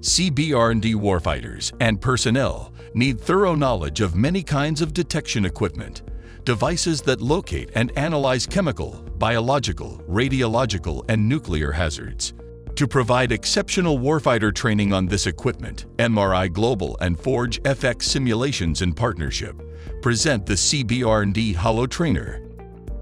CBRND warfighters and personnel need thorough knowledge of many kinds of detection equipment, devices that locate and analyze chemical, biological, radiological, and nuclear hazards. To provide exceptional warfighter training on this equipment, MRI Global and ForgeFX Simulations in partnership present the CBRND HoloTrainer.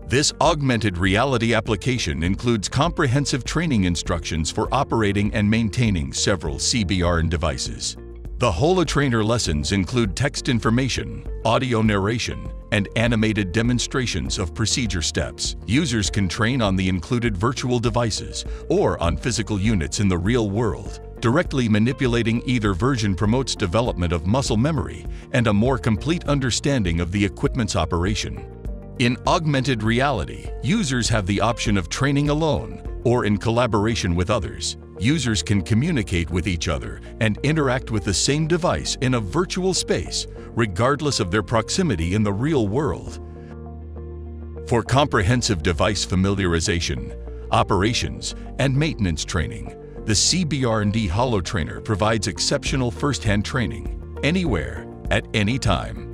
This augmented reality application includes comprehensive training instructions for operating and maintaining several CBRND devices. The HoloTrainer lessons include text information, audio narration, and animated demonstrations of procedure steps. Users can train on the included virtual devices or on physical units in the real world. Directly manipulating either version promotes development of muscle memory and a more complete understanding of the equipment's operation. In augmented reality, users have the option of training alone or in collaboration with others. Users can communicate with each other and interact with the same device in a virtual space, regardless of their proximity in the real world. For comprehensive device familiarization, operations, and maintenance training, the CBRND HoloTrainer provides exceptional first-hand training, anywhere, at any time.